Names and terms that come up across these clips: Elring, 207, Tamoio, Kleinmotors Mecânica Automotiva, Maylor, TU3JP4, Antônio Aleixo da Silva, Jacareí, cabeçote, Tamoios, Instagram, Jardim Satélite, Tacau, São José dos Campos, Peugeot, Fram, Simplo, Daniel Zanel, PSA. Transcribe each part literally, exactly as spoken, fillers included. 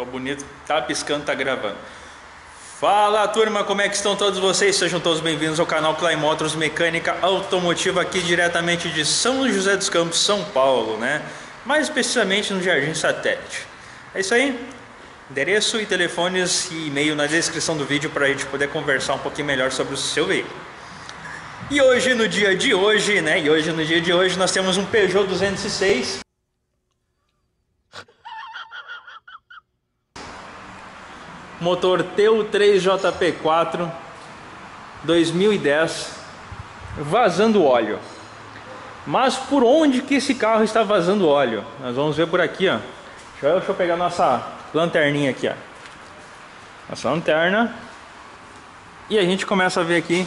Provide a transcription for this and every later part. Ficou bonito, tá piscando, tá gravando. Fala turma, como é que estão todos vocês? Sejam todos bem-vindos ao canal Kleinmotors Mecânica Automotiva, aqui diretamente de São José dos Campos, São Paulo, né? Mais especificamente no Jardim Satélite. É isso aí. Endereço e telefones e e-mail na descrição do vídeo para a gente poder conversar um pouquinho melhor sobre o seu veículo. E hoje no dia de hoje, né? E hoje no dia de hoje nós temos um Peugeot duzentos e seis. Motor T U três J P quatro dois mil e dez, vazando óleo. Mas por onde que esse carro está vazando óleo? Nós vamos ver por aqui, ó. Deixa eu, deixa eu pegar nossa lanterninha aqui, ó. Nossa lanterna. E a gente começa a ver aqui.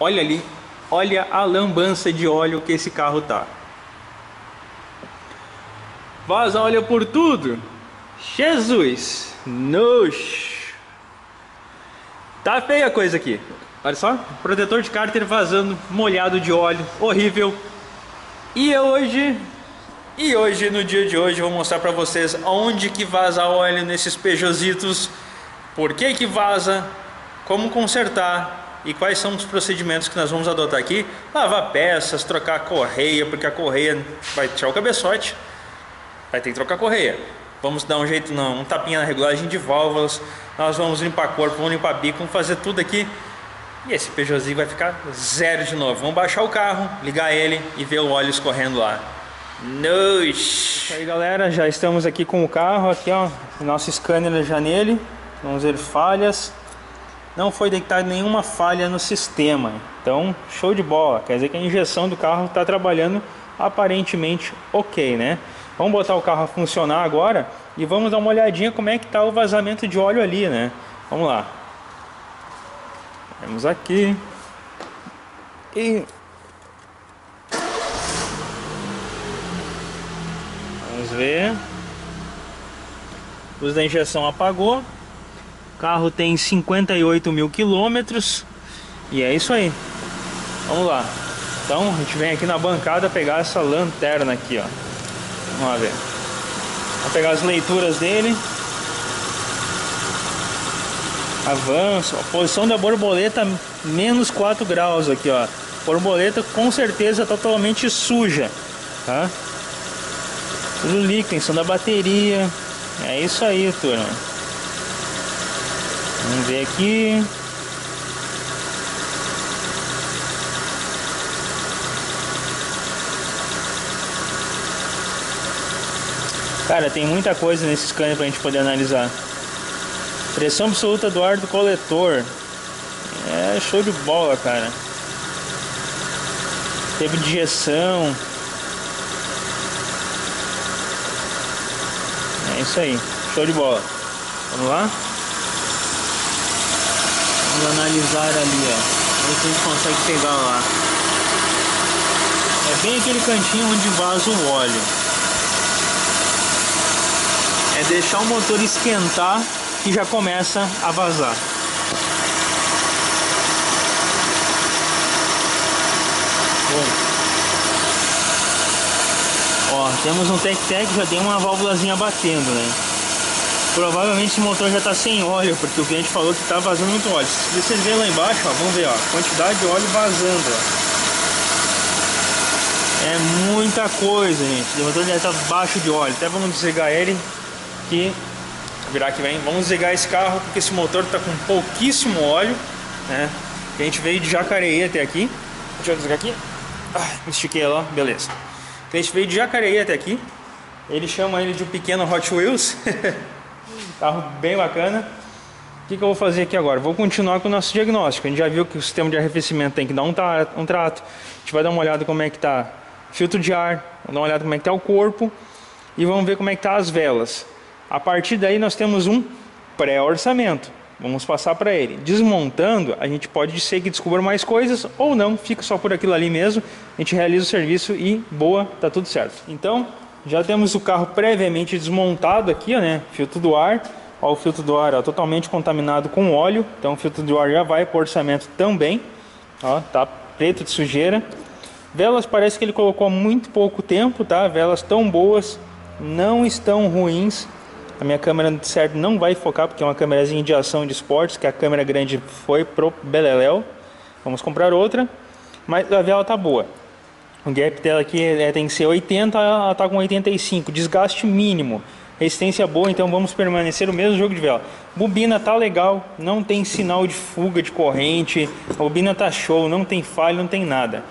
Olha ali, olha a lambança de óleo que esse carro tá. Vaza óleo por tudo. Jesus, nojo. Tá feia a coisa aqui. Olha só, protetor de cárter vazando, molhado de óleo, horrível. E hoje, e hoje no dia de hoje eu vou mostrar para vocês onde que vaza óleo nesses Peugeotitos, por que que vaza, como consertar e quais são os procedimentos que nós vamos adotar aqui. Lavar peças, trocar a correia, porque a correia vai tirar o cabeçote, vai ter que trocar a correia. Vamos dar um jeito, não, um tapinha na regulagem de válvulas. Nós vamos limpar corpo, vamos limpar bico, vamos fazer tudo aqui. E esse Peugeotzinho vai ficar zero de novo. Vamos baixar o carro, ligar ele e ver o óleo escorrendo lá. Nois! E aí galera, já estamos aqui com o carro, aqui ó, nosso scanner já nele. Vamos ver falhas. Não foi detectada nenhuma falha no sistema. Então, show de bola. Quer dizer que a injeção do carro está trabalhando aparentemente ok, né? Vamos botar o carro a funcionar agora e vamos dar uma olhadinha como é que tá o vazamento de óleo ali, né? Vamos lá. Vamos aqui. E vamos ver. Luz da injeção apagou. O carro tem cinquenta e oito mil quilômetros. E é isso aí. Vamos lá. Então a gente vem aqui na bancada pegar essa lanterna aqui, ó. Vamos ver. Vamos pegar as leituras dele. Avanço. A posição da borboleta menos quatro graus aqui, ó. Borboleta com certeza totalmente suja, tá? Tudo líquido, tensão da bateria. É isso aí, turma. Vamos ver aqui. Cara, tem muita coisa nesse scanner pra gente poder analisar. Pressão absoluta do ar do coletor. É show de bola, cara. Teve injeção. É isso aí, show de bola. Vamos lá? Vamos analisar ali, ó. Ver se a gente consegue pegar lá. É bem aquele cantinho onde vaza o óleo. É deixar o motor esquentar e já começa a vazar. Bom. Ó, temos um tec-tec, já tem uma válvulazinha batendo, né? Provavelmente esse motor já está sem óleo, porque o cliente falou que está vazando muito óleo. Se vocês verem lá embaixo, ó, vamos ver, ó, a quantidade de óleo vazando, ó. É muita coisa, gente. O motor já está baixo de óleo. Até vamos desligar ele. Que virar que vem. Vamos desligar esse carro porque esse motor está com pouquíssimo óleo, né? A gente veio de Jacareí até aqui. Deixa eu desligar aqui. Ah, me estiquei lá, beleza. A gente veio de Jacareí até aqui. Ele chama ele de um pequeno Hot Wheels. Carro bem bacana. O que, que eu vou fazer aqui agora? Vou continuar com o nosso diagnóstico. A gente já viu que o sistema de arrefecimento tem que dar um, tra um trato. A gente vai dar uma olhada como é que tá filtro de ar, vamos dar uma olhada como é que está o corpo e vamos ver como é que tá as velas. A partir daí nós temos um pré-orçamento, vamos passar para ele. Desmontando, a gente pode ser que descubra mais coisas ou não, fica só por aquilo ali mesmo, a gente realiza o serviço e boa, tá tudo certo. Então, já temos o carro previamente desmontado aqui, né? Filtro do ar, ó, o filtro do ar ó, totalmente contaminado com óleo, então o filtro do ar já vai para o orçamento também, ó, tá preto de sujeira. Velas parece que ele colocou há muito pouco tempo, tá? Velas tão boas, não estão ruins, A minha câmera certo não vai focar, porque é uma câmerazinha de ação de esportes, que a câmera grande foi pro beleléu. Vamos comprar outra, mas a vela tá boa. O gap dela aqui é, tem que ser oitenta, ela tá com oitenta e cinco, desgaste mínimo, resistência boa, então vamos permanecer o mesmo jogo de vela. Bobina tá legal, não tem sinal de fuga de corrente, a bobina tá show, não tem falha, não tem nada.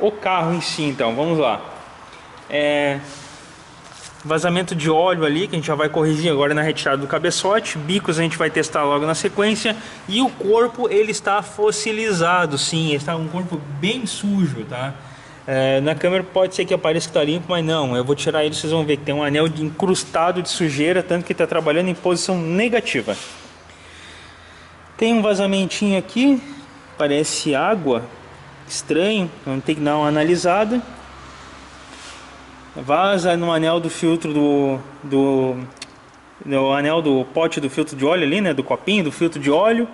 O carro em si, então, vamos lá. É... Vazamento de óleo ali, que a gente já vai corrigir agora na retirada do cabeçote. Bicos a gente vai testar logo na sequência. E o corpo, ele está fossilizado, sim. Ele está um corpo bem sujo, tá? É, na câmera pode ser que apareça que está limpo, mas não. Eu vou tirar ele, vocês vão ver que tem um anel incrustado de sujeira, tanto que está trabalhando em posição negativa. Tem um vazamentinho aqui, parece água. Estranho, vamos ter que dar uma analisada. Vaza no anel do filtro do, do, do anel do pote do filtro de óleo ali, né? Do copinho do filtro de óleo.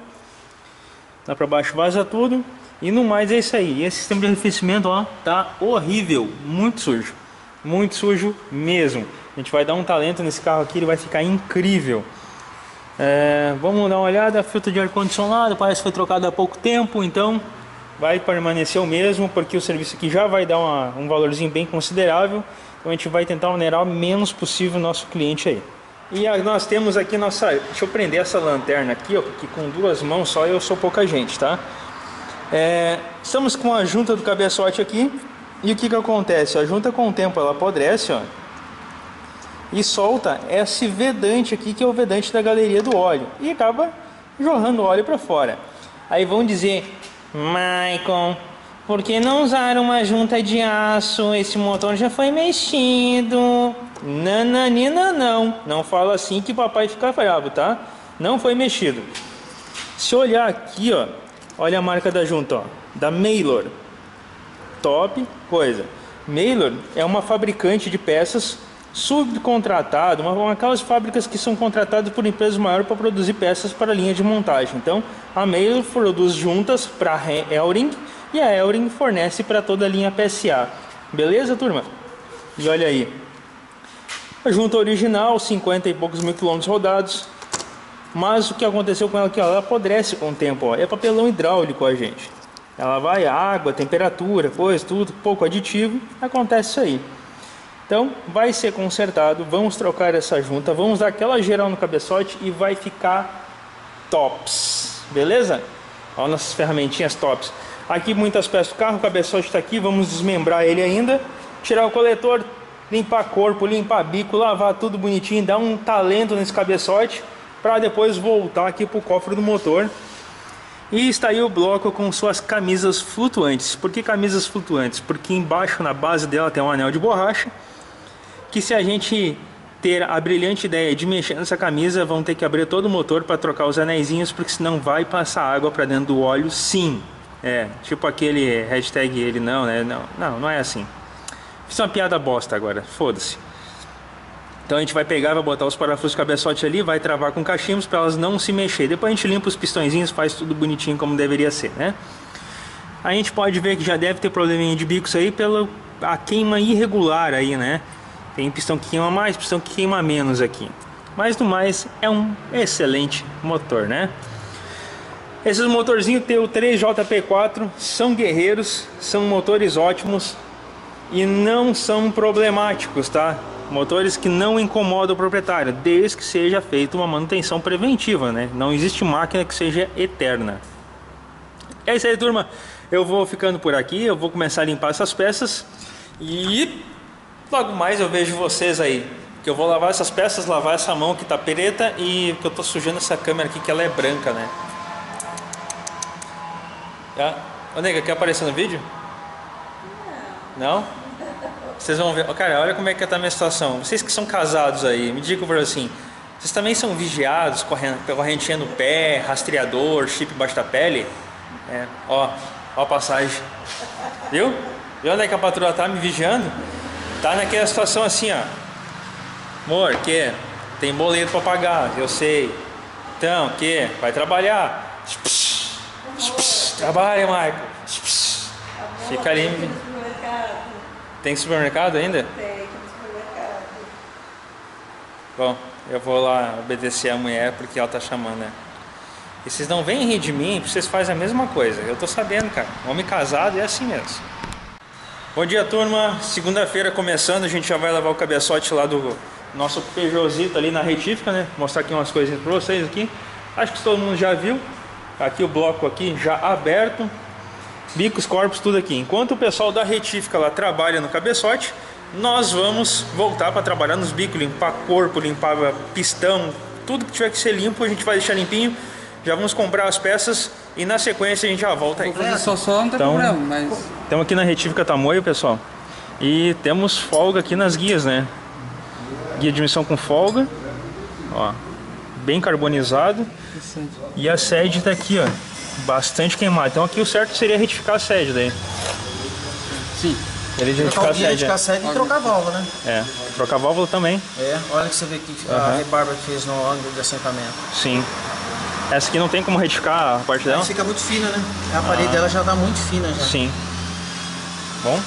Lá pra baixo vaza tudo. E no mais é isso aí. E esse sistema de arrefecimento, ó, tá horrível. Muito sujo. Muito sujo mesmo. A gente vai dar um talento nesse carro aqui, ele vai ficar incrível. É, vamos dar uma olhada. Filtro de ar-condicionado, parece que foi trocado há pouco tempo, então vai permanecer o mesmo, porque o serviço aqui já vai dar uma, um valorzinho bem considerável. Então a gente vai tentar onerar o menos possível o nosso cliente aí. E a, nós temos aqui nossa... Deixa eu prender essa lanterna aqui, ó, porque com duas mãos só eu sou pouca gente, tá? É, estamos com a junta do cabeçote aqui. E o que que acontece? A junta com o tempo ela apodrece, ó. E solta esse vedante aqui, que é o vedante da galeria do óleo. E acaba jorrando óleo para fora. Aí vão dizer... Maicon, por que não usar uma junta de aço? Esse motor já foi mexido. Nananina, não. Não fala assim que papai fica bravo, tá? Não foi mexido. Se olhar aqui, ó, olha a marca da junta, ó, da Maylor. Top coisa. Maylor é uma fabricante de peças subcontratada, uma, uma aquelas fábricas que são contratadas por empresas maiores para produzir peças para linha de montagem. Então, a Maylor produz juntas para a Elring e a Elring fornece para toda a linha P S A. Beleza, turma? E olha aí. A junta original, cinquenta e poucos mil quilômetros rodados. Mas o que aconteceu com ela aqui? Ela apodrece com o tempo. Ó. É papelão hidráulico, a gente. Ela vai água, temperatura, coisa, tudo, pouco aditivo. Acontece isso aí. Então vai ser consertado, vamos trocar essa junta, vamos dar aquela geral no cabeçote e vai ficar tops, beleza? Olha nossas ferramentinhas tops. Aqui muitas peças do carro, o cabeçote está aqui, vamos desmembrar ele ainda, tirar o coletor, limpar corpo, limpar bico, lavar tudo bonitinho, dar um talento nesse cabeçote, para depois voltar aqui para o cofre do motor. E está aí o bloco com suas camisas flutuantes. Por que camisas flutuantes? Porque embaixo na base dela tem um anel de borracha, que se a gente ter a brilhante ideia de mexer nessa camisa, vão ter que abrir todo o motor para trocar os anéisinhos, porque senão vai passar água para dentro do óleo, sim. É, tipo aquele hashtag ele não, né? Não, não, não é assim. Fiz uma piada bosta agora, foda-se. Então a gente vai pegar, vai botar os parafusos de cabeçote ali, vai travar com cachimbos para elas não se mexer. Depois a gente limpa os pistõezinhos, faz tudo bonitinho como deveria ser, né? A gente pode ver que já deve ter probleminha de bicos aí pela a queima irregular aí, né? Tem pistão que queima mais, pistão que queima menos aqui. Mas no mais, é um excelente motor, né? Esses motorzinhos T U três J P quatro são guerreiros, são motores ótimos e não são problemáticos, tá? Motores que não incomodam o proprietário, desde que seja feita uma manutenção preventiva, né? Não existe máquina que seja eterna. É isso aí, turma. Eu vou ficando por aqui, eu vou começar a limpar essas peças e... Logo mais eu vejo vocês aí, que eu vou lavar essas peças, lavar essa mão que tá preta e que eu tô sujando essa câmera aqui que ela é branca, né? Ah, ô nega, quer aparecer no vídeo? Não? Não? Vocês vão ver, oh, cara, olha como é que tá a minha situação. Vocês que são casados aí, me digam assim, vocês também são vigiados, correntinha no pé, rastreador, chip embaixo da pele? É, ó, ó a passagem. Viu? Viu onde é que a patroa tá me vigiando? Tá naquela situação assim, ó. Amor, que? Tem boleto pra pagar, eu sei. Então, que? Vai trabalhar. Psh, psh, psh, trabalha, Marco. Psh, psh. Fica ali. Tem supermercado. Tem supermercado ainda? Tem, tem supermercado. Bom. Eu vou lá obedecer a mulher porque ela tá chamando, né? E vocês não vêm rir de mim, porque vocês fazem a mesma coisa. Eu tô sabendo, cara. Homem casado é assim mesmo. Bom dia, turma. Segunda-feira começando. A gente já vai lavar o cabeçote lá do nosso Peugeotzito ali na retífica, né? Vou mostrar aqui umas coisinhas pra vocês aqui. Acho que todo mundo já viu. Aqui o bloco aqui já aberto. Bicos, corpos, tudo aqui. Enquanto o pessoal da retífica lá trabalha no cabeçote, nós vamos voltar para trabalhar nos bicos, limpar corpo, limpar pistão, tudo que tiver que ser limpo a gente vai deixar limpinho. Já vamos comprar as peças e na sequência a gente já volta aí. Vou fazer só só, não tem então, problema, mas... Estamos aqui na retífica Tamoio, pessoal. E temos folga aqui nas guias, né? Guia de missão com folga. Ó, bem carbonizado. E a sede tá aqui, ó. Bastante queimada. Então aqui o certo seria retificar a sede daí. Sim. Ele trocar o guia, retificar a sede e trocar a válvula, né? É, trocar a válvula também. É, olha que você vê que a uhum. rebarba que fez no ângulo de assentamento. Sim. Essa aqui não tem como retificar a parte dela? Ela fica muito fina, né? A parede ah. dela já tá muito fina já. Sim. Bom,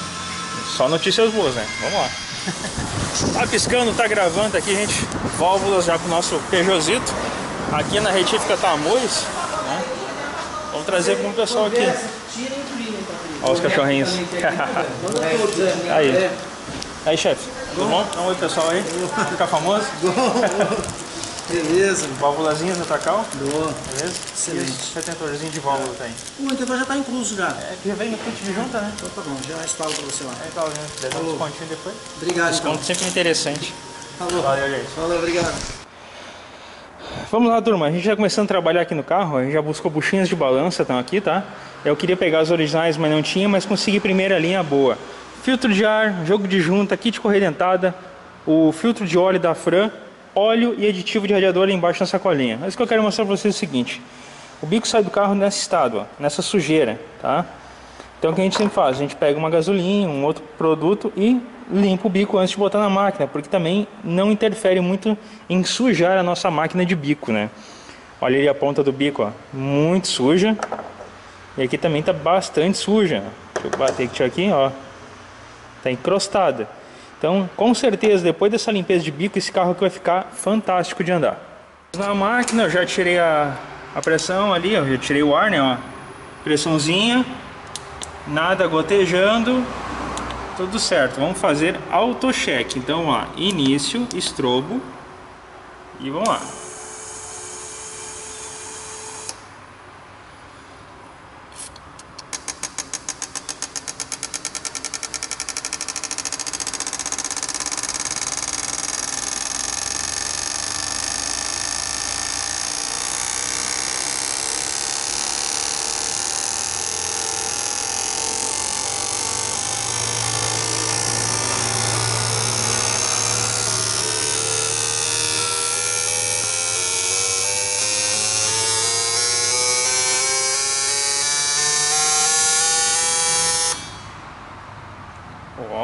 só notícias boas, né? Vamos lá. Tá piscando, tá gravando aqui, gente. Válvulas já pro nosso Peugeotzito. Aqui na retífica Tamoios. Né? Vamos trazer para o pessoal aqui. Olha os cachorrinhos. Aí, aí chefe. Tudo bom? Então, oi pessoal aí. Ficar famoso? Beleza. Válvulazinhas da Tacau? Boa. Beleza? Excelente. Isso. Retentorzinho de válvula tá aí. O retentor já tá incluso já. É, já vem no kit de junta, né? Então tá bom, já instalo pra você lá. É, tá, já dá um descontinho depois. Obrigado, um desconto então. Sempre interessante. Falou. Valeu, gente. Falou, obrigado. Vamos lá, turma. A gente já começando a trabalhar aqui no carro. A gente já buscou buchinhas de balança, estão aqui, tá? Eu queria pegar as originais, mas não tinha, mas consegui primeira linha boa. Filtro de ar, jogo de junta, kit corredentada, o filtro de óleo da Fram, óleo e aditivo de radiador ali embaixo na sacolinha. Mas o que eu quero mostrar para vocês é o seguinte. O bico sai do carro nesse estado, ó, nessa sujeira, tá? Então o que a gente sempre faz? A gente pega uma gasolina, um outro produto e limpa o bico antes de botar na máquina, porque também não interfere muito em sujar a nossa máquina de bico, né? Olha ali a ponta do bico, ó, muito suja. E aqui também tá bastante suja. Deixa eu bater aqui, ó. Tá encrostada. Então, com certeza, depois dessa limpeza de bico, esse carro aqui vai ficar fantástico de andar. Na máquina, eu já tirei a, a pressão ali, ó, já tirei o ar, né, ó. Pressãozinha, nada gotejando, tudo certo. Vamos fazer auto-check. Então, ó, início, estrobo e vamos lá.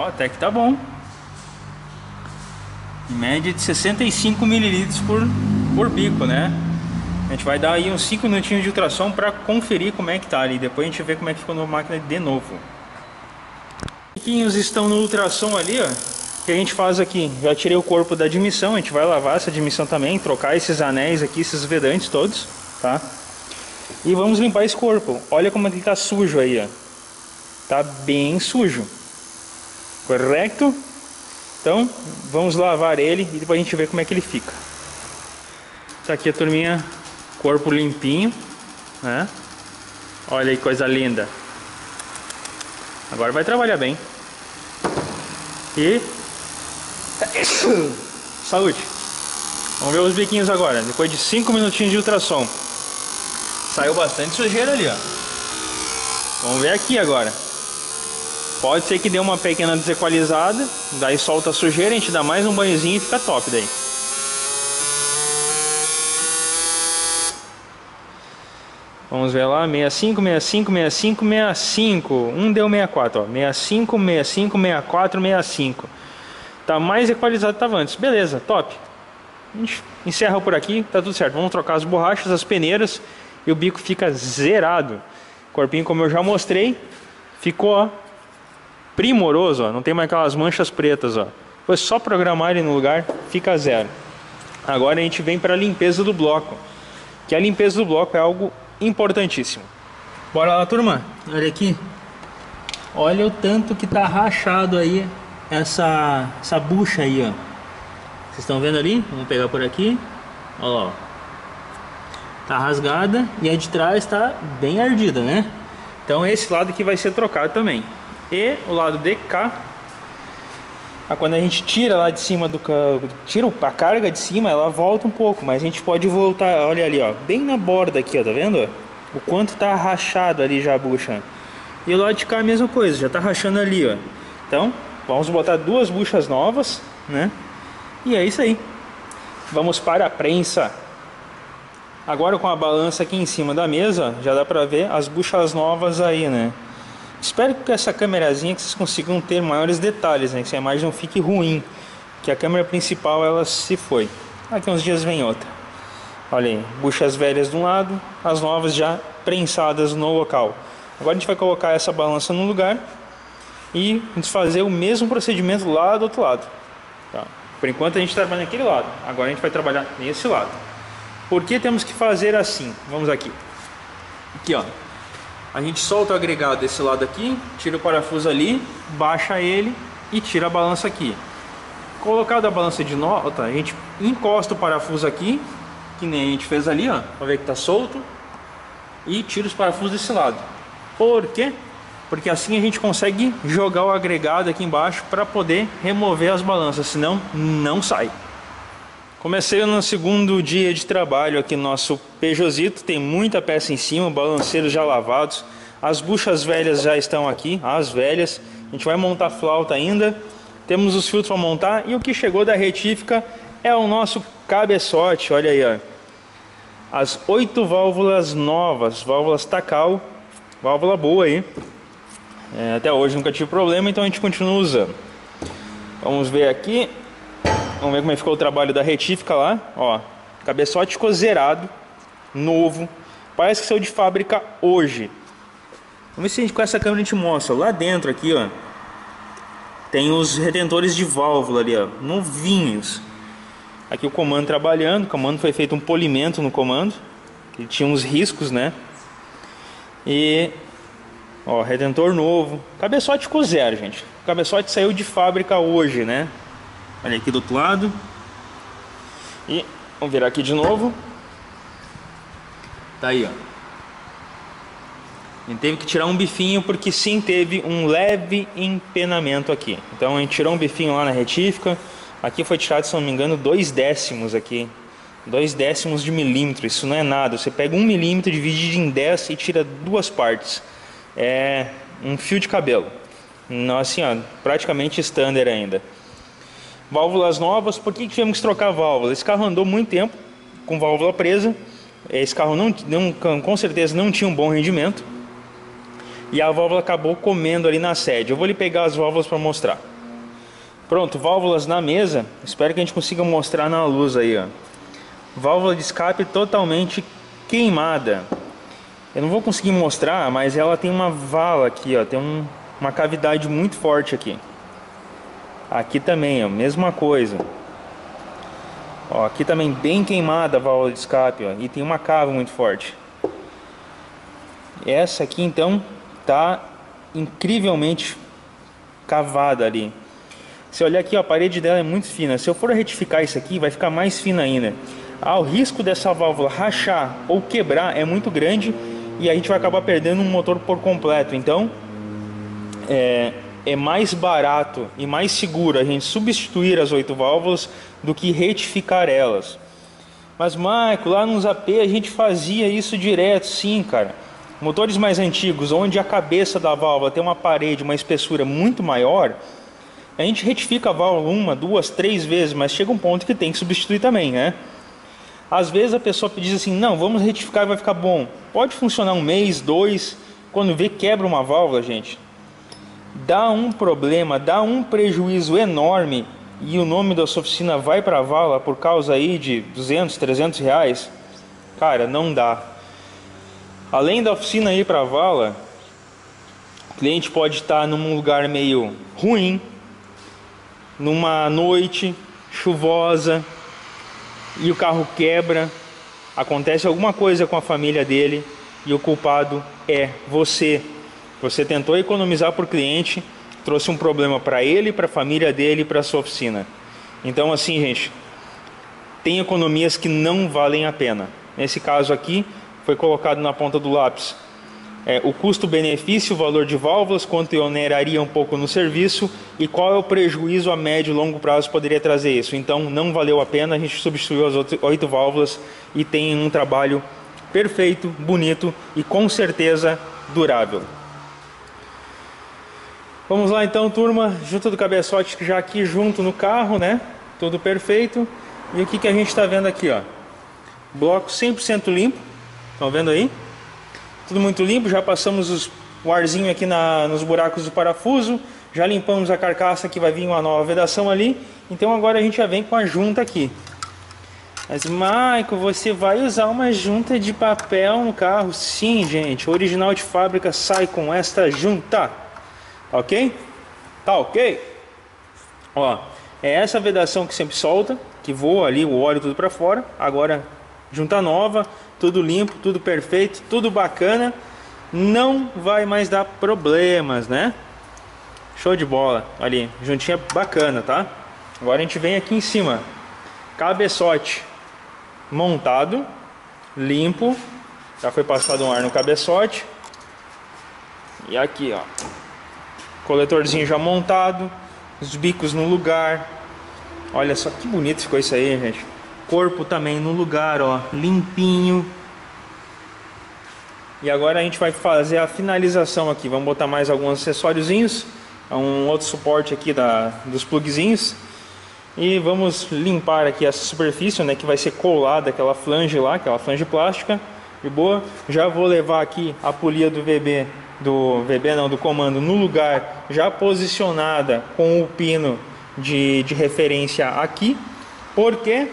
Até que tá bom. Em média de sessenta e cinco mililitros por, por bico, né? A gente vai dar aí uns cinco minutinhos de ultrassom para conferir como é que tá ali. Depois a gente vê como é que ficou na máquina de novo. Os biquinhos estão no ultrassom ali, ó. O que a gente faz aqui? Já tirei o corpo da admissão. A gente vai lavar essa admissão também, trocar esses anéis aqui, esses vedantes todos, tá? E vamos limpar esse corpo. Olha como ele tá sujo aí, ó. Tá bem sujo. Correto? Então vamos lavar ele e depois a gente vê como é que ele fica. Tá aqui a turminha, corpo limpinho, né? Olha aí, coisa linda. Agora vai trabalhar bem. E saúde. Vamos ver os biquinhos agora, depois de cinco minutinhos de ultrassom. Saiu bastante sujeira ali, ó. Vamos ver aqui agora. Pode ser que dê uma pequena desequalizada, daí solta a sujeira, a gente dá mais um banhozinho e fica top daí. Vamos ver lá, sessenta e cinco, sessenta e cinco, sessenta e cinco, sessenta e cinco. Um deu sessenta e quatro, ó. sessenta e cinco, sessenta e cinco, sessenta e quatro, sessenta e cinco. Tá mais equalizado que tava antes. Beleza, top. A gente encerra por aqui, tá tudo certo. Vamos trocar as borrachas, as peneiras e o bico fica zerado. Corpinho, como eu já mostrei, ficou, ó, primoroso, ó. Não tem mais aquelas manchas pretas, ó. Foi só programar ele no lugar, fica zero. Agora a gente vem para a limpeza do bloco, que a limpeza do bloco é algo importantíssimo. Bora lá, turma. Olha aqui. Olha o tanto que tá rachado aí essa, essa bucha aí, ó. Vocês estão vendo ali? Vamos pegar por aqui. Ó, tá rasgada e a de trás tá bem ardida, né? Então esse lado aqui vai ser trocado também. E o lado de cá, quando a gente tira lá de cima do tira a carga de cima, ela volta um pouco, mas a gente pode voltar, olha ali, ó, bem na borda aqui, ó, tá vendo? O quanto tá rachado ali já a bucha. E o lado de cá a mesma coisa, já tá rachando ali, ó. Então, vamos botar duas buchas novas, né? E é isso aí. Vamos para a prensa. Agora com a balança aqui em cima da mesa, já dá pra ver as buchas novas aí, né? Espero que com essa câmerazinha que vocês consigam ter maiores detalhes, né? Que a imagem não fique ruim, que a câmera principal ela se foi. Daqui uns dias vem outra. Olha aí, buchas velhas de um lado, as novas já prensadas no local. Agora a gente vai colocar essa balança no lugar e vamos fazer o mesmo procedimento lá do outro lado. Tá? Por enquanto a gente trabalha naquele lado, agora a gente vai trabalhar nesse lado. Por que temos que fazer assim? Vamos aqui. Aqui, ó. A gente solta o agregado desse lado aqui, tira o parafuso ali, baixa ele e tira a balança aqui. Colocada a balança de nota, a gente encosta o parafuso aqui, que nem a gente fez ali, ó, pra ver que tá solto, e tira os parafusos desse lado. Por quê? Porque assim a gente consegue jogar o agregado aqui embaixo para poder remover as balanças, senão não sai. Comecei no segundo dia de trabalho aqui no nosso Peugeotzito, tem muita peça em cima, balanceiros já lavados, as buchas velhas já estão aqui, as velhas, a gente vai montar flauta ainda, temos os filtros para montar e o que chegou da retífica é o nosso cabeçote, olha aí, ó. As oito válvulas novas, válvulas Tacau, válvula boa aí, é, até hoje nunca tive problema, então a gente continua usando. Vamos ver aqui. Vamos ver como ficou o trabalho da retífica lá, ó, cabeçote ficou zerado, novo, parece que saiu de fábrica hoje. Vamos ver se a gente, com essa câmera a gente mostra, lá dentro aqui, ó, tem os retentores de válvula ali, ó, novinhos. Aqui o comando trabalhando, o comando foi feito um polimento no comando, que tinha uns riscos, né, e, ó, retentor novo, cabeçote ficou zero, gente, o cabeçote saiu de fábrica hoje, né. Olha aqui do outro lado. E vamos virar aqui de novo. Tá aí, ó. A gente teve que tirar um bifinho porque sim teve um leve empenamento aqui. Então a gente tirou um bifinho lá na retífica. Aqui foi tirado, se não me engano, dois décimos aqui. Dois décimos de milímetro. Isso não é nada. Você pega um milímetro, divide em dez e tira duas partes. É um fio de cabelo. Não, assim, ó, praticamente standard ainda. Válvulas novas, por que tivemos que trocar válvula? Esse carro andou muito tempo com válvula presa, esse carro não, não, com certeza não tinha um bom rendimento e a válvula acabou comendo ali na sede. Eu vou lhe pegar as válvulas para mostrar. Pronto, válvulas na mesa, espero que a gente consiga mostrar na luz aí, ó. Válvula de escape totalmente queimada. Eu não vou conseguir mostrar, mas ela tem uma vala aqui, ó, tem um, uma cavidade muito forte aqui. Aqui também, ó, mesma coisa. Ó, aqui também bem queimada a válvula de escape, ó, e tem uma cava muito forte. Essa aqui então tá incrivelmente cavada ali. Se olhar aqui, ó, a parede dela é muito fina. Se eu for retificar isso aqui, vai ficar mais fina ainda. Ah, o risco dessa válvula rachar ou quebrar é muito grande e a gente vai acabar perdendo um motor por completo. Então, é... é mais barato e mais seguro a gente substituir as oito válvulas do que retificar elas. Mas, Marco, lá nos A P a gente fazia isso direto. Sim, cara. Motores mais antigos, onde a cabeça da válvula tem uma parede, uma espessura muito maior, a gente retifica a válvula uma, duas, três vezes, mas chega um ponto que tem que substituir também, né? Às vezes a pessoa diz assim, não, vamos retificar e vai ficar bom. Pode funcionar um mês, dois, quando vê quebra uma válvula, gente. Dá um problema, dá um prejuízo enorme e o nome da sua oficina vai para a vala por causa aí de duzentos, trezentos reais. Cara, não dá. Além da oficina ir para a vala, o cliente pode estar num lugar meio ruim, numa noite chuvosa, e o carro quebra, acontece alguma coisa com a família dele e o culpado é você. Você tentou economizar para o cliente, trouxe um problema para ele, para a família dele e para a sua oficina. Então assim, gente, tem economias que não valem a pena. Nesse caso aqui, foi colocado na ponta do lápis. É, o custo-benefício, o valor de válvulas, quanto eu oneraria um pouco no serviço e qual é o prejuízo a médio e longo prazo poderia trazer isso. Então não valeu a pena, a gente substituiu as oito válvulas e tem um trabalho perfeito, bonito e com certeza durável. Vamos lá então, turma, junta do cabeçote já aqui junto no carro, né? Tudo perfeito. E o que, que a gente está vendo aqui, ó? Bloco cem por cento limpo, estão vendo aí? Tudo muito limpo, já passamos os, o arzinho aqui na, nos buracos do parafuso, já limpamos a carcaça que vai vir uma nova vedação ali, então agora a gente já vem com a junta aqui. Mas Maico, você vai usar uma junta de papel no carro? Sim, gente, o original de fábrica sai com esta junta, tá ok? Tá ok? Ó, é essa vedação que sempre solta, que voa ali o óleo tudo para fora, agora junta nova, tudo limpo, tudo perfeito, tudo bacana. Não vai mais dar problemas, né? Show de bola. Ali, juntinha bacana, tá? Agora a gente vem aqui em cima. Cabeçote montado, limpo. Já foi passado um ar no cabeçote. E aqui, ó. Coletorzinho já montado. Os bicos no lugar. Olha só que bonito ficou isso aí, gente. Corpo também no lugar, ó, limpinho. E agora a gente vai fazer a finalização aqui. Vamos botar mais alguns acessóriozinhos, um outro suporte aqui da, dos plugzinhos. E vamos limpar aqui essa superfície, né, que vai ser colada aquela flange lá, aquela flange plástica. De boa. Já vou levar aqui a polia do V B, do V B não, do comando no lugar, já posicionada com o pino de, de referência aqui. Por quê?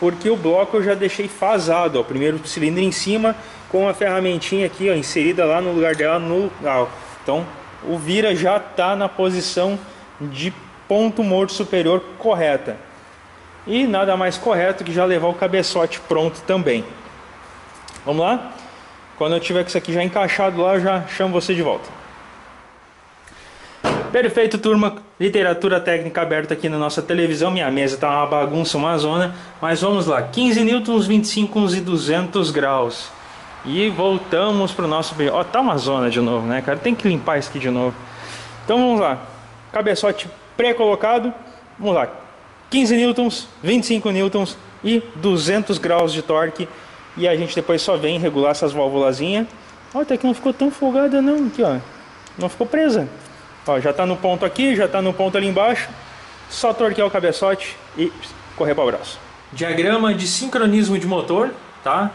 Porque o bloco eu já deixei fasado, ó, o primeiro cilindro em cima com a ferramentinha aqui, ó, inserida lá no lugar dela no ah, então o vira já está na posição de ponto morto superior correta. E nada mais correto que já levar o cabeçote pronto também. Vamos lá? Quando eu tiver com isso aqui já encaixado lá, eu já chamo você de volta. Perfeito, turma, literatura técnica aberta aqui na nossa televisão, minha mesa tá uma bagunça, uma zona, mas vamos lá, quinze newtons, vinte e cinco e duzentos graus, e voltamos pro nosso, ó, tá uma zona de novo, né, cara, tem que limpar isso aqui de novo, então vamos lá, cabeçote pré-colocado, vamos lá, quinze newtons, vinte e cinco newtons e duzentos graus de torque, e a gente depois só vem regular essas válvulazinhas, ó, até que não ficou tão folgada não, aqui ó, não ficou presa. Ó, já está no ponto aqui, já está no ponto ali embaixo. Só torquear o cabeçote e correr para o braço. Diagrama de sincronismo de motor, tá?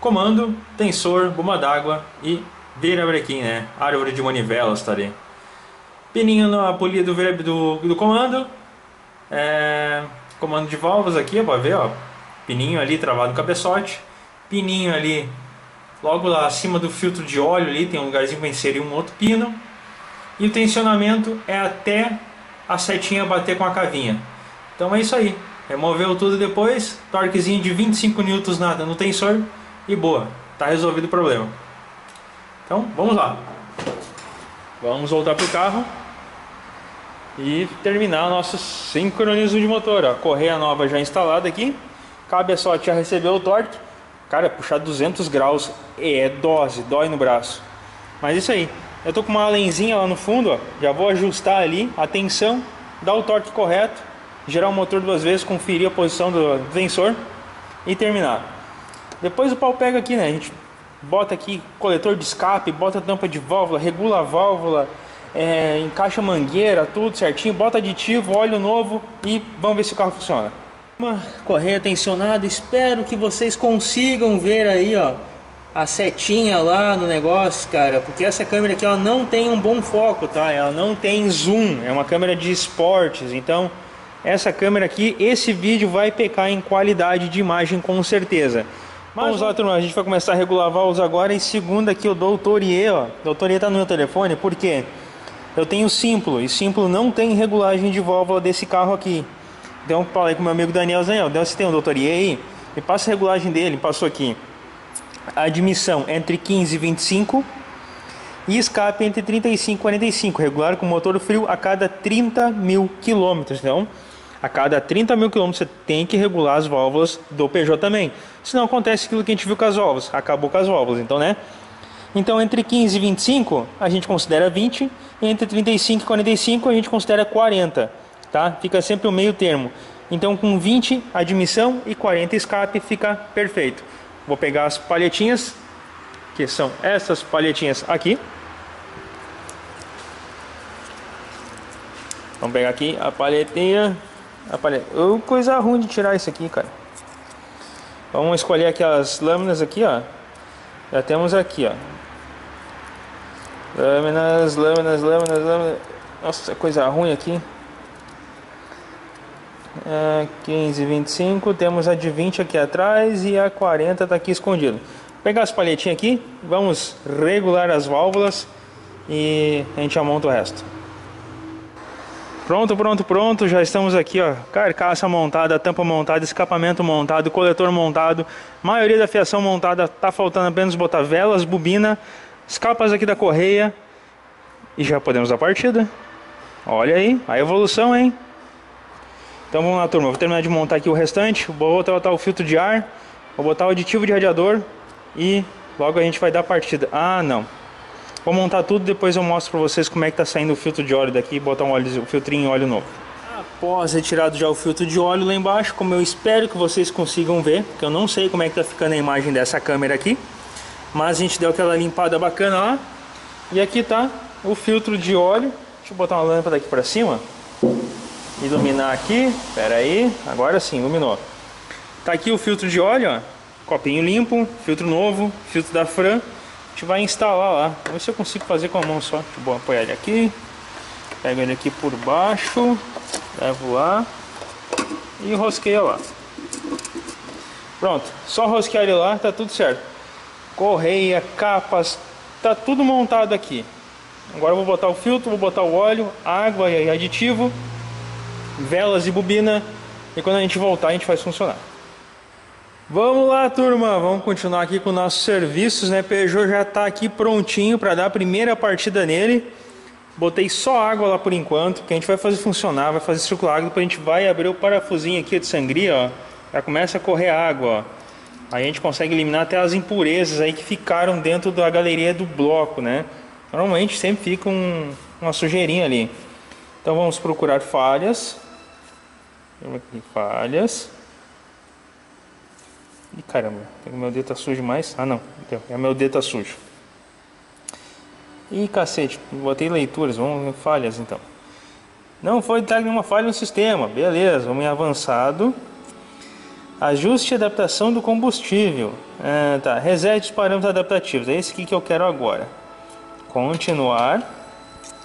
Comando, tensor, bomba d'água e virabrequim, né? Árvore de manivelas, tá ali. Pininho na polia do, do, do comando. É, comando de válvulas aqui, ó, pode ver, ó. Pininho ali travado no cabeçote. Pininho ali, logo lá acima do filtro de óleo ali, tem um lugarzinho para inserir um outro pino. E o tensionamento é até a setinha bater com a cavinha. Então é isso aí. Removeu tudo depois. Torquezinho de vinte e cinco newtons nada no tensor. E boa. Tá resolvido o problema. Então vamos lá. Vamos voltar pro carro. E terminar o nosso sincronismo de motor. Ó. Correia nova já instalada aqui. Cabeçote já recebeu o torque. Cara, puxar duzentos graus é dose. Dói no braço. Mas é isso aí. Eu tô com uma alenzinha lá no fundo, ó, já vou ajustar ali a tensão, dar o torque correto, girar o motor duas vezes, conferir a posição do tensor e terminar. Depois o pau pega aqui, né? A gente bota aqui coletor de escape, bota tampa de válvula, regula a válvula, é, encaixa a mangueira, tudo certinho, bota aditivo, óleo novo e vamos ver se o carro funciona. Uma correia tensionada, espero que vocês consigam ver aí, ó, a setinha lá no negócio, cara, porque essa câmera aqui ela não tem um bom foco, tá? Ela não tem zoom, é uma câmera de esportes, então essa câmera aqui, esse vídeo vai pecar em qualidade de imagem com certeza. Mas vamos lá, turma, a gente vai começar a regular válvulas agora. E segundo aqui o Doutorier, ó, Doutorier tá no meu telefone, porque eu tenho Simplo, e Simplo não tem regulagem de válvula desse carro aqui. deu um pau aí com meu amigo Daniel Zanel. Deu, você tem um doutor I E aí? Me passa a regulagem dele, passou aqui. Admissão entre quinze e vinte e cinco e escape entre trinta e cinco e quarenta e cinco, regular com motor frio a cada trinta mil quilômetros. Então, a cada trinta mil quilômetros você tem que regular as válvulas do Peugeot também. Senão acontece aquilo que a gente viu com as válvulas, acabou com as válvulas, então, né? Então, entre quinze e vinte e cinco a gente considera vinte, entre trinta e cinco e quarenta e cinco a gente considera quarenta, tá? Fica sempre o meio termo. Então, com vinte admissão e quarenta escape fica perfeito. Vou pegar as palhetinhas, que são essas palhetinhas aqui. Vamos pegar aqui a palhetinha. A palheta. Oh, coisa ruim de tirar isso aqui, cara. Vamos escolher aqui as lâminas aqui, ó. Já temos aqui, ó. Lâminas, lâminas, lâminas, lâminas. Nossa, coisa ruim aqui. É, quinze, vinte e cinco, temos a de vinte aqui atrás e a quarenta está aqui escondida. Pegar as palhetinhas aqui, vamos regular as válvulas e a gente amonta o resto. Pronto, pronto, pronto, já estamos aqui, ó, carcaça montada, tampa montada, escapamento montado, coletor montado, maioria da fiação montada, tá faltando apenas botar velas, bobina, as capas aqui da correia e já podemos dar partida. Olha aí, a evolução, hein? Então vamos lá, turma, vou terminar de montar aqui o restante, vou botar o filtro de ar, vou botar o aditivo de radiador e logo a gente vai dar partida. Ah, não. Vou montar tudo, depois eu mostro pra vocês como é que tá saindo o filtro de óleo daqui e botar um, óleo, um filtrinho em óleo novo. Após retirado já o filtro de óleo lá embaixo, como eu espero que vocês consigam ver, porque eu não sei como é que tá ficando a imagem dessa câmera aqui, mas a gente deu aquela limpada bacana lá. E aqui tá o filtro de óleo. Deixa eu botar uma lâmpada aqui pra cima. Iluminar aqui, pera aí, agora sim, iluminou. Tá aqui o filtro de óleo, ó, copinho limpo, filtro novo, filtro da Fram. A gente vai instalar lá, vamos ver se eu consigo fazer com a mão só. Deixa eu apoiar ele aqui, pego ele aqui por baixo, levo lá e rosqueio lá. Pronto, só rosquear ele lá, tá tudo certo. Correia, capas, tá tudo montado aqui. Agora eu vou botar o filtro, vou botar o óleo, água e aditivo, velas e bobina, e quando a gente voltar a gente faz funcionar. Vamos lá, turma, vamos continuar aqui com nossos serviços, né? Peugeot já tá aqui prontinho para dar a primeira partida nele. Botei só água lá por enquanto, que a gente vai fazer funcionar, vai fazer circular água, depois a gente vai abrir o parafusinho aqui de sangria, ó, já começa a correr água, ó. Aí a gente consegue eliminar até as impurezas aí que ficaram dentro da galeria do bloco, né? Normalmente sempre fica um, uma sujeirinha ali. Então vamos procurar falhas. Aqui, falhas. Ih, caramba, meu dedo tá sujo demais. Ah, não, é meu dedo tá sujo. Ih, cacete, botei leituras, vamos ver falhas então. Não foi detectada nenhuma falha no sistema, beleza, vamos em avançado. Ajuste e adaptação do combustível. Ah, tá, reset os parâmetros adaptativos, é esse aqui que eu quero agora. Continuar.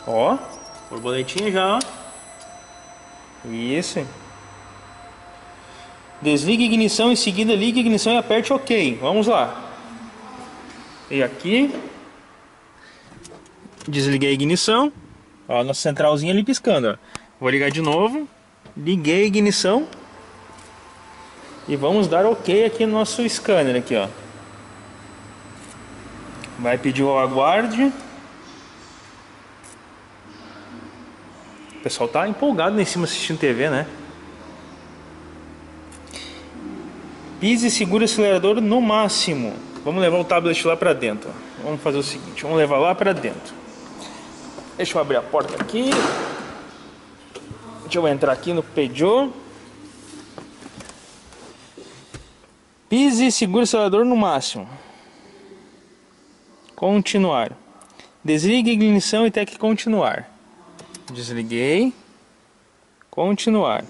Ó, borboletinha já, ó. Isso. Desligue ignição, em seguida ligue ignição e aperte OK. Vamos lá. E aqui. Desliguei a ignição. Ó, a nossa centralzinha ali piscando, ó. Vou ligar de novo. Liguei a ignição. E vamos dar OK aqui no nosso scanner aqui, ó. Vai pedir o aguarde. O pessoal tá empolgado lá em cima assistindo T V, né? Pise e segura o acelerador no máximo. Vamos levar o tablet lá pra dentro. Vamos fazer o seguinte, vamos levar lá pra dentro. Deixa eu abrir a porta aqui. Deixa eu entrar aqui no Peugeot. Pise e segura o acelerador no máximo. Continuar. Desligue a ignição e tem que continuar. Desliguei. Continuar.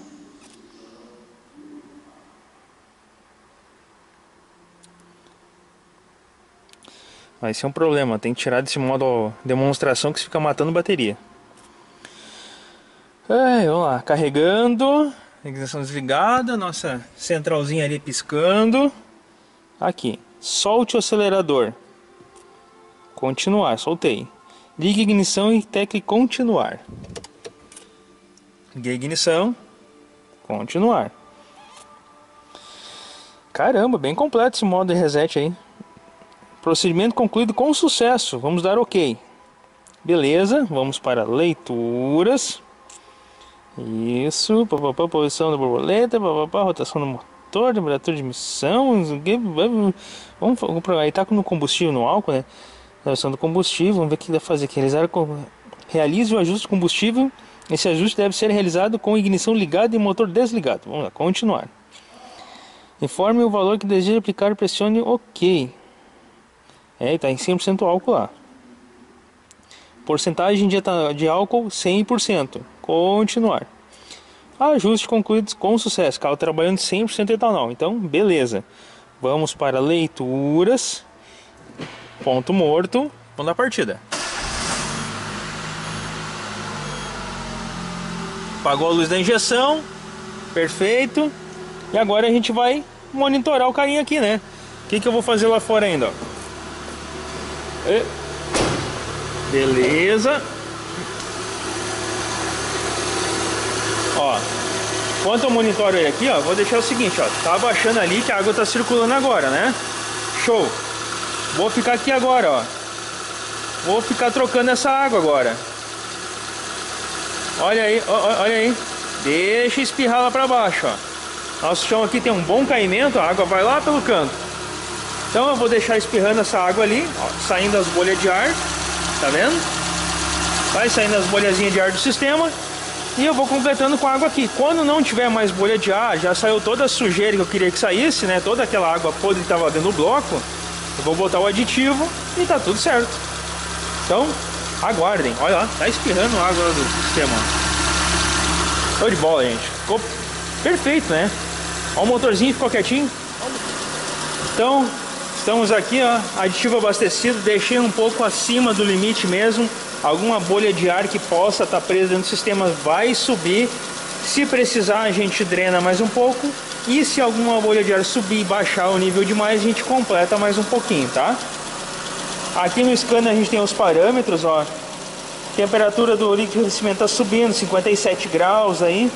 Vai ser um problema, tem que tirar desse modo demonstração que fica matando bateria. É, vamos lá, carregando, ignição desligada, nossa centralzinha ali piscando. Aqui, solte o acelerador. Continuar, soltei. Ligue ignição e tecle continuar. Ligue ignição, Continuar. Caramba, bem completo esse modo de reset aí. Procedimento concluído com sucesso. Vamos dar ok. Beleza, vamos para leituras. Isso, papapá, posição da borboleta, papapá, rotação do motor, temperatura de emissão. Vamos provar. Aí tá no combustível, no álcool, né? Na versão do combustível, vamos ver o que dá pra fazer aqui. Realizar, realize o ajuste do combustível. Esse ajuste deve ser realizado com ignição ligada e motor desligado. Vamos lá, continuar. Informe o valor que deseja aplicar e pressione OK. É, está em cem por cento álcool lá. Porcentagem de álcool cem por cento. Continuar. Ajuste concluído com sucesso. Carro trabalhando cem por cento etanol. Então, beleza. Vamos para leituras. Ponto morto. Vamos na partida. Apagou a luz da injeção. Perfeito. E agora a gente vai monitorar o carinha aqui, né? O que, que eu vou fazer lá fora ainda, ó. Beleza. Ó, enquanto eu monitoro ele aqui, ó, vou deixar o seguinte, ó. Tá abaixando ali que a água tá circulando agora, né? Show. Vou ficar aqui agora, ó. Vou ficar trocando essa água agora. Olha aí, ó, olha aí. Deixa espirrar lá pra baixo, ó. Nosso chão aqui tem um bom caimento, a água vai lá pelo canto. Então eu vou deixar espirrando essa água ali, ó, saindo as bolhas de ar, tá vendo? Vai saindo as bolhazinhas de ar do sistema e eu vou completando com a água aqui. Quando não tiver mais bolha de ar, já saiu toda a sujeira que eu queria que saísse, né? Toda aquela água podre que estava dentro do bloco, eu vou botar o aditivo e tá tudo certo. Então, aguardem. Olha lá, tá espirrando a água do sistema. Show de bola, gente. Ficou perfeito, né? Ó, o motorzinho ficou quietinho. Então... estamos aqui, ó, aditivo abastecido, deixei um pouco acima do limite mesmo. Alguma bolha de ar que possa estar presa dentro do sistema vai subir. Se precisar, a gente drena mais um pouco. E se alguma bolha de ar subir e baixar o nível demais, a gente completa mais um pouquinho, tá? Aqui no scanner a gente tem os parâmetros, ó. Temperatura do líquido de aquecimento está subindo, cinquenta e sete graus aí.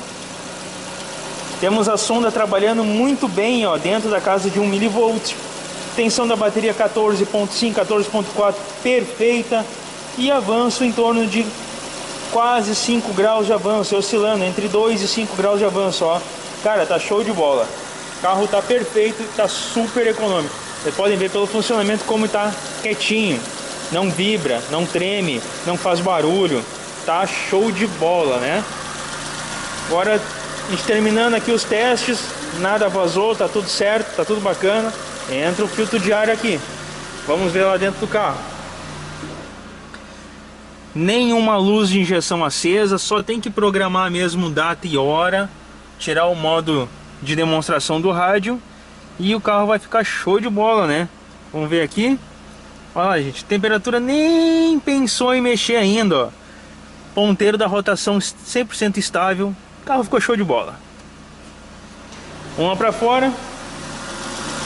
Temos a sonda trabalhando muito bem, ó, dentro da casa de um milivolts. Tensão da bateria quatorze ponto cinco, quatorze ponto quatro, perfeita. E avanço em torno de quase cinco graus de avanço, oscilando entre dois e cinco graus de avanço, ó. Cara, tá show de bola. O carro tá perfeito, tá super econômico. Vocês podem ver pelo funcionamento como tá quietinho. Não vibra, não treme, não faz barulho. Tá show de bola, né? Agora, a gente terminando aqui os testes. Nada vazou, tá tudo certo, tá tudo bacana. Entra o filtro de ar aqui. Vamos ver lá dentro do carro. Nenhuma luz de injeção acesa. Só tem que programar mesmo data e hora. Tirar o modo de demonstração do rádio. E o carro vai ficar show de bola, né? Vamos ver aqui. Olha lá, gente. Temperatura nem pensou em mexer ainda, ó. Ponteiro da rotação cem por cento estável. O carro ficou show de bola. Vamos lá pra fora.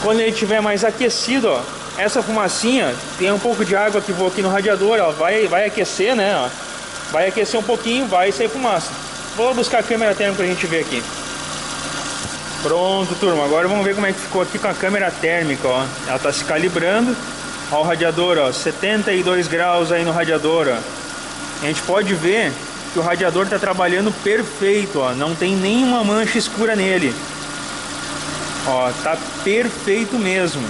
Quando ele estiver mais aquecido, ó, essa fumacinha, tem um pouco de água que voa aqui no radiador, ó, vai, vai aquecer, né? Ó, vai aquecer um pouquinho, vai sair fumaça. Vou buscar a câmera térmica pra gente ver aqui. Pronto, turma. Agora vamos ver como é que ficou aqui com a câmera térmica, ó. Ela tá se calibrando. Ó, o radiador, ó, setenta e dois graus aí no radiador, ó. A gente pode ver que o radiador tá trabalhando perfeito, ó. Não tem nenhuma mancha escura nele. Ó, tá perfeito mesmo.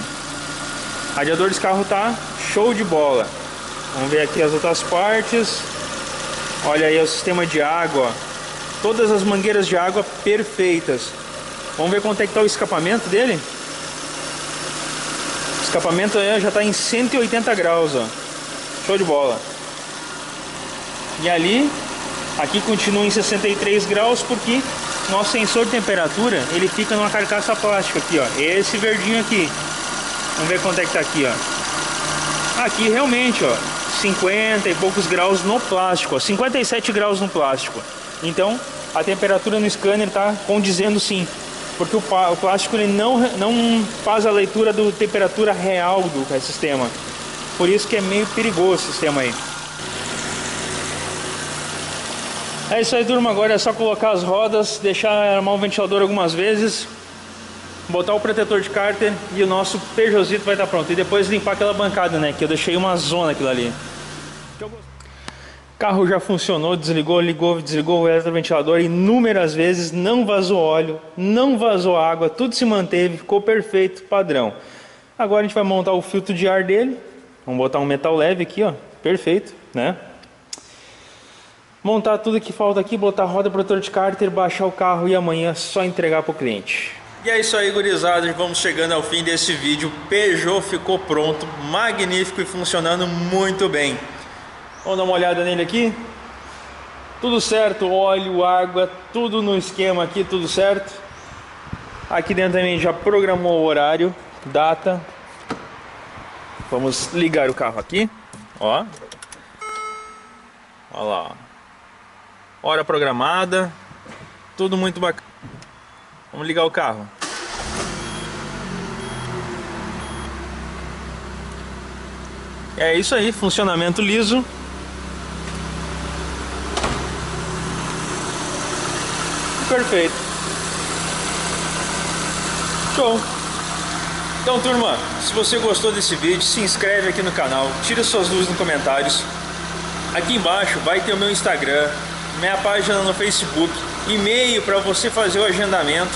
Radiador desse carro tá show de bola. Vamos ver aqui as outras partes. Olha aí o sistema de água, ó. Todas as mangueiras de água perfeitas. Vamos ver quanto é que tá o escapamento dele. O escapamento já tá em cento e oitenta graus, ó. Show de bola. E ali, aqui continua em sessenta e três graus porque... nosso sensor de temperatura, ele fica numa carcaça plástica aqui, ó. Esse verdinho aqui. Vamos ver quanto é que tá aqui, ó. Aqui realmente, ó, cinquenta e poucos graus no plástico, ó. cinquenta e sete graus no plástico. Então, a temperatura no scanner tá condizendo sim. Porque o, o plástico, ele não, não faz a leitura da temperatura real do sistema. Por isso que é meio perigoso esse sistema aí. É isso aí, turma, agora é só colocar as rodas, deixar armar o ventilador algumas vezes, botar o protetor de cárter e o nosso Peugeotzito vai estar pronto. E depois limpar aquela bancada, né, que eu deixei uma zona aquilo ali. O carro já funcionou, desligou, ligou, desligou o eletroventilador inúmeras vezes, não vazou óleo, não vazou água, tudo se manteve, ficou perfeito, padrão. Agora a gente vai montar o filtro de ar dele, vamos botar um metal leve aqui, ó, perfeito, né? Montar tudo que falta aqui, botar a roda, protetor de cárter, baixar o carro e amanhã só entregar para o cliente. E é isso aí, gurizada, vamos chegando ao fim desse vídeo. Peugeot ficou pronto, magnífico e funcionando muito bem. Vamos dar uma olhada nele aqui. Tudo certo, óleo, água, tudo no esquema aqui, tudo certo. Aqui dentro também já programou o horário, data. Vamos ligar o carro aqui, ó. Olha lá, ó. Hora programada, tudo muito bacana. Vamos ligar o carro. É isso aí, funcionamento liso. Perfeito. Show. Então, turma, se você gostou desse vídeo, se inscreve aqui no canal, tira suas dúvidas nos comentários. Aqui embaixo vai ter o meu Instagram, minha página no Facebook, e-mail para você fazer o agendamento.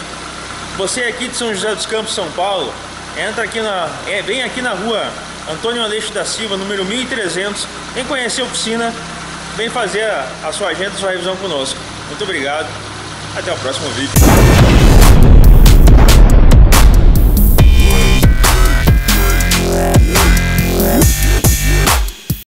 Você aqui de São José dos Campos, São Paulo, entra aqui na, é bem aqui na rua Antônio Aleixo da Silva, número mil e trezentos, vem conhecer a oficina, vem fazer a, a sua agenda, a sua revisão conosco. Muito obrigado, até o próximo vídeo. Yeah.